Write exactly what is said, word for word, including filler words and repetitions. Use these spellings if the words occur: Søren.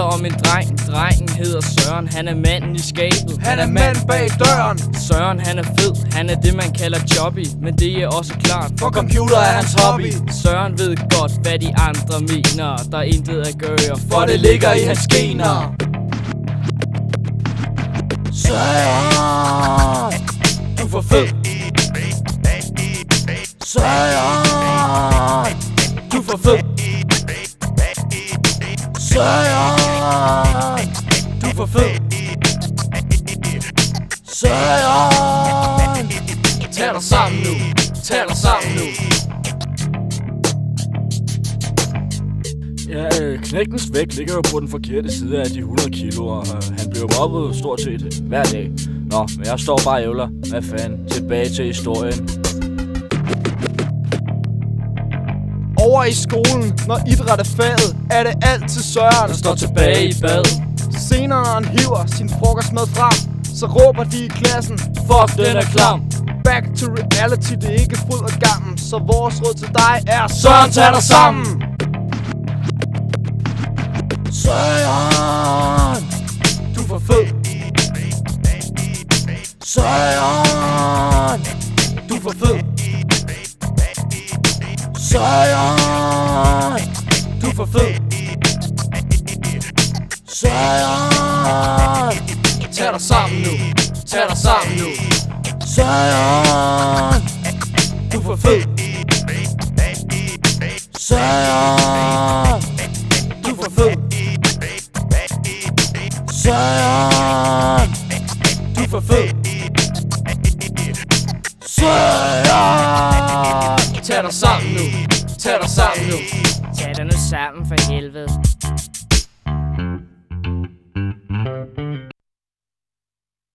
handler om en dreng. Drengen hedder Søren, han er manden i skabet. Han er manden bag døren. Søren han er fed, han er det man kalder choppy. Men det er også klart, for computer er hans hobby. Søren ved godt hvad de andre mener. Der er intet at gøre, for det ligger i hans gener. Søren, du er for fed. Søren, du er for fed. Søren, du er for fed. Søren, tag dig sammen nu, tag dig sammen nu. Ja, øh, knægtens vægt ligger jo på den forkerte side af de hundrede kilo, og øh, han bliver mobbet stort set hver dag. Nå, men jeg står bare og ævler. Hvad fanden? Tilbage til historien. Over i skolen, når idræt er faget, er det altid Søren, der står tilbage i badet. Senere han hiver sin frokostmad frem, så råber de i klassen, fuck den er klam. Back to reality, det er ikke fryd og gammen, så vores råd til dig er, Søren tag dig sammen. Søren, du er for fed. Søren, du er for fed. Søren, du er for fed. Søren, tag dig sammen nu, tag dig sammen nu. Søren, du er for fed. Søren, du er for fed. Søren, du er for fed. Søren, tag dig sammen nu, tag dig sammen nu. Tag dig nu sammen for helvede.